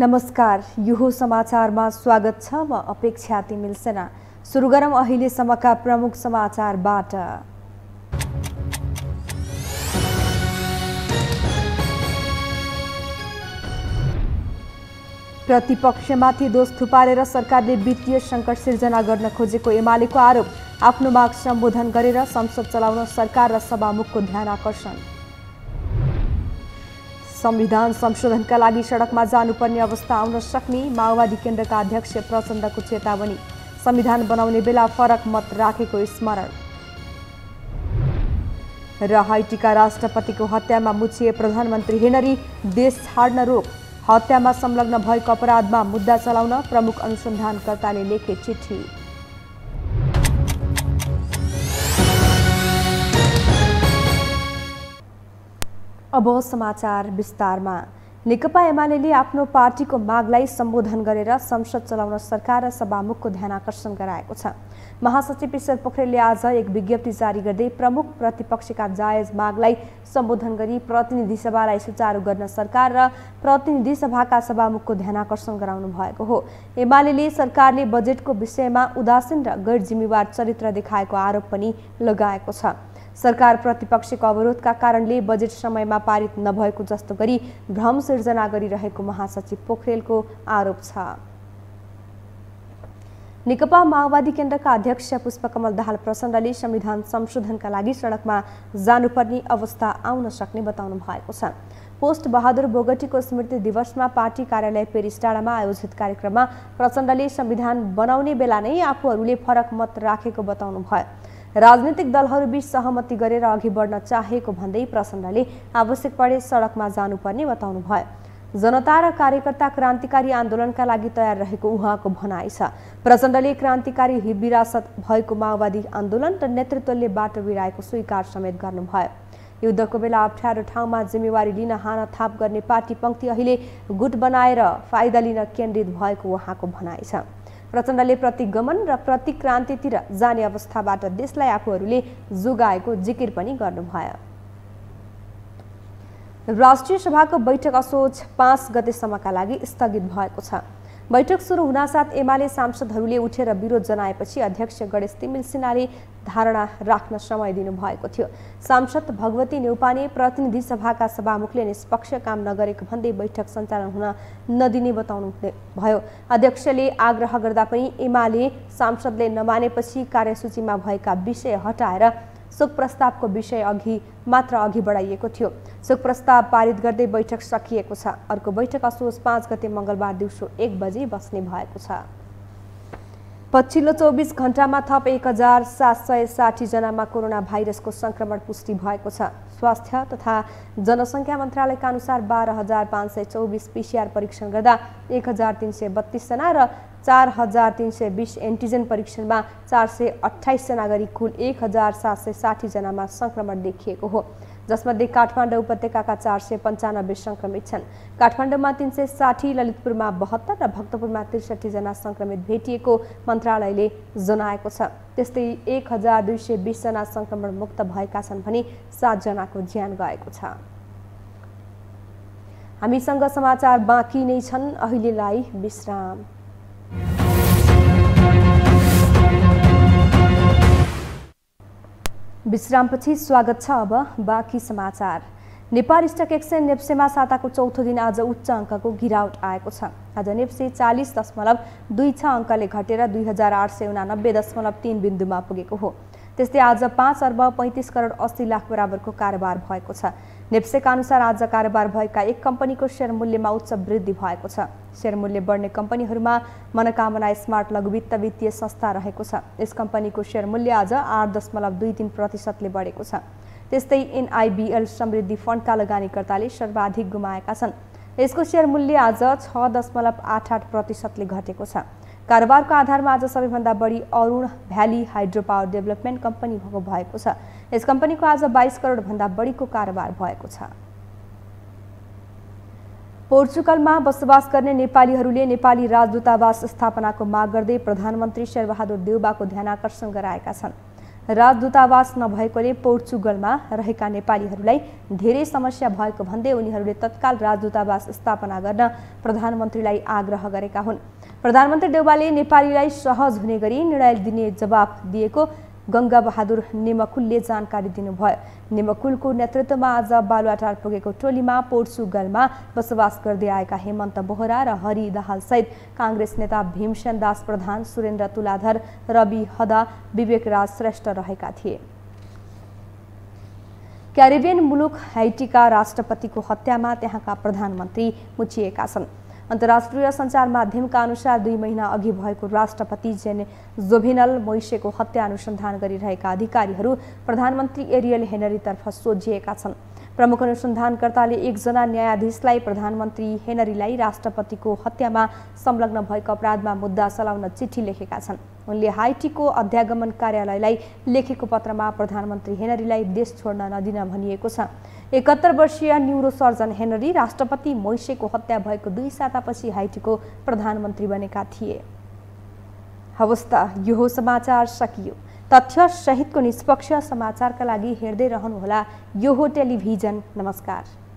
नमस्कार, योहो समाचारमा स्वागत छ। म अपेक्षा तिमिल सेना। सुरु गरौं अहिले सम्मका प्रमुख समाचारबाट। प्रतिपक्षमाथि दोष थुपारेर सरकारले वित्तीय संकट सिर्जना गर्न खोजेको एमालेको आरोप। आफ्नो माग सम्बोधन गरेर संसद चलाउन सरकार र सभामुखको ध्यान आकर्षण। संविधान संशोधनका लागि सडकमा जानुपर्ने अवस्था आउन सक्ने माओवादी केन्द्रका अध्यक्ष प्रचण्डको चेतावनी। संविधान बनाउने बेला फरक मत राखेको स्मरण। र हाइटीका राष्ट्रपतिको हत्यामा मुछिए प्रधानमन्त्री हेनरी, देश छाड्न रोक। हत्यामा संलग्न भएको अपराधमा मुद्दा चलाउन प्रमुख अनुसन्धानकर्ताले लेखे चिठी। अब समाचार विस्तारमा। नेकपा एमालेले आफ्नो पार्टीको मागलाई सम्बोधन गरेर संसद चलाउन सरकार र सभामुखको ध्यान आकर्षण गराएको छ। महासचिव ईश्वर पोखरेलले आज एक विज्ञप्ति जारी गर्दै प्रमुख प्रतिपक्षका जायज मागलाई सम्बोधन गरी प्रतिनिधि सभालाई सुचारू गर्न सरकार र प्रतिनिधि सभाका सभामुखको ध्यान आकर्षण गराउनु भएको हो। एमालेले सरकारले बजेटको विषयमा उदासीन र गैर जिम्मेवार चरित्र देखाएको आरोप पनि लगाएको छ। सरकार प्रतिपक्षको अवरोधका कारणले बजेट समयमा पारित नभएको जस्तो गरी भ्रम सिर्जना गरिरहेको महासचिव पोखरेलको आरोप छ। नेकपा माओवादी केन्द्रका अध्यक्ष पुष्पकमल दाहाल प्रचण्डले संविधान संशोधनका लागि सडकमा जानुपर्ने अवस्था आउन सक्ने बताउनु भएको छ। पोस्ट बहादुर बोगटीको स्मृति दिवसमा पार्टी कार्यालय पेरिस डाँडामा आयोजित कार्यक्रममा प्रचण्डले संविधान बनाउने बेला नै आफूहरूले फरक मत राखेको बताउनु भयो। राजनीतिक दलहरूबीच सहमति गरेर अघि बढ्न चाहेको भन्दै प्रचण्डले आवश्यक परे सडकमा जानुपर्ने बताउनु भयो। जनता र कार्यकर्ता क्रान्तिकारी आन्दोलनका लागि तयार रहेको उहाँको भनाइ छ। प्रचण्डले क्रान्तिकारी विरासत भएको माओवादी आन्दोलन र नेतृत्वले बाटो बिराएको स्वीकार समेत गर्नुभयो। युद्धको बेला अप्ठ्यारो ठाउँमा जिम्मेवारी लिन हानाथाप गर्ने पार्टी पङ्क्ति अहिले गुट बनाएर फाइदा लिन केन्द्रित भएको उहाँको भनाइ छ। प्रचण्डले प्रतिगमन र प्रतिक्रान्तितिर जाने अवस्थाबाट देशलाई आफूहरूले जोगाएको जिकिर पनि गर्नुभयो। राष्ट्रिय सभाको बैठक असोज 5 गतेसम्मका लागि स्थगित भएको छ। बैठक सुरु हुनासाथ एमाले सांसदहरूले उठेर विरोध जनाएपछि अध्यक्ष गणेश तिमिल सिन्हाले धारणा राख्न समय दिनुभएको थियो। सांसद भगवती नेउपाने प्रतिनिधि सभाका सभामुखले निष्पक्ष काम नगरेको भन्दै बैठक सञ्चालन हुन नदिने बताउनु भयो। अध्यक्षले आग्रह गर्दा पनि एमाले सांसदले नमानेपछि कार्यसूचीमा भएका विषय हटाएर शोक प्रस्तावको विषय मात्र अघि बढाइएको थियो। शोक प्रस्ताव पारित गर्दै बैठक सकिएको छ। अर्को बैठक असोज 5 गते मङ्गलबार दिउँसो 1 बजे बस्ने भएको छ। पछिल्लो 24 घण्टामा थप 1760 जनामा कोरोना भाइरसको संक्रमण पुष्टि भएको छ। स्वास्थ्य तथा जनसङ्ख्या मन्त्रालयका अनुसार 12524 PCR परीक्षण गर्दा 1332 जना र 4320 एन्टिजेन परीक्षणमा 428 जना गरी कुल 1760 जनामा संक्रमण देखिएको हो। जसमध्ये काठमाडौँ उपत्यकाका 495 संक्रमित छन्। काठमाडौँमा 360, ललितपुरमा 72 र भक्तपुरमा 63 जना संक्रमित भेटिएको मन्त्रालयले जनाएको छ। त्यस्तै 1220 जना संक्रमण मुक्त भएका छन् भने 7 जनाको ज्यान गएको छ। हामीसँग समाचार बाँकी नै छन्, अहिलेलाई विश्राम। विश्रामपछि स्वागत छ। अब बाँकी समाचार। नेपाल स्टक एक्सचेन्ज नेप्सेमा साताको चौथो दिन आज उच्च अङ्कको गिरावट आएको छ। आज नेप्से 40.26 अङ्कले घटेर 2889.3 बिन्दुमा पुगेको हो। त्यस्तै आज 5,35,80,00,000 बराबरको कारोबार भएको छ। नेप्सेका अनुसार आज कारोबार भएका एक कम्पनीको शेयर मूल्यमा उच्च वृद्धि भएको छ। शेयर मूल्य बढ्ने कम्पनीहरूमा मनकामना स्मार्ट लघु वित्त वित्तीय संस्था रहेको छ। यस कम्पनीको शेयर मूल्य आज 8.23%ले बढेको छ। त्यस्तै NIBL समृद्धि फण्डका लगानीकर्ताले सर्वाधिक गुमाएका छन्। यसको शेयर मूल्य आज 6.88%ले घटेको छ। कारोबारको आधारमा आज सबैभन्दा बढी Arun valley hydro power development company भएको छ। यस कम्पनीको आज 22 करोड भन्दा बढीको कारोबार भएको छ। पोर्चुगलमा बसोबास गर्ने नेपालीहरूले नेपाली राजदूतावास स्थापनाको माग गर्दै प्रधानमन्त्री शेरबहादुर देउबाको ध्यान आकर्षण गराएका छन्। र दूतावास नभएकोले पोर्चुगलमा रहेका नेपालीहरूलाई धेरै समस्या भएको भन्दै उनीहरूले तत्काल राजदूतावास स्थापना गर्न प्रधानमन्त्रीलाई आग्रह गरेका हुन्। प्रधानमन्त्री देउवाले नेपालीलाई सहज हुने गरी निर्णय दिने जवाफ दिएको गंगा बहादुर नेमकुलले जानकारी दिनुभयो। नेमकुलको नेतृत्वमा आज बालुवाटार पुगेको टोलीमा पोर्चुगलमा बसोबास गर्दै आएका हेमन्त बोहरा र हरि दाहाल सहित कांग्रेस नेता भीमसेन दास प्रधान, सुरेन्द्र तुलाधर, रवि हदा, विवेकराज श्रेष्ठ रहेका थिए। क्यारिबियन मुलुक हाइटीका राष्ट्रपतिको हत्यामा त्यहाँका प्रधानमन्त्री मुछिएका छन्। अन्तर्राष्ट्रिय सञ्चार माध्यमका अनुसार 2 महिना अघि भएको राष्ट्रपति जोभेनल मोइसेको हत्या अनुसन्धान गरिरहेका अधिकारीहरू प्रधानमन्त्री एरियल हेनरीतर्फ सोझिएका छन्। प्रमुख अनुसन्धानकर्ताले एकजना न्यायाधीशलाई प्रधानमन्त्री हेनरीलाई राष्ट्रपतिको हत्यामा संलग्न भएको अपराधमा मुद्दा चलाउन चिठी लेखेका छन्। उनले हाइटीको अध्यागमन कार्यालयलाई लेखेको पत्रमा प्रधानमन्त्री हेनरीलाई देश छोड्न नदिन भनिएको छ। 71 वर्षीय न्युरोसर्जन हेनरी राष्ट्रपति मोइसेको हत्या भएको 2 सातापछि हाइटीको प्रधानमन्त्री बनेका थिए। अवस्था यो समाचार सकियो। तथ्य सहितको निष्पक्ष समाचारका लागि हेर्दै रहनुहोला योहो टेलिभिजन। नमस्कार।